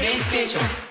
PlayStation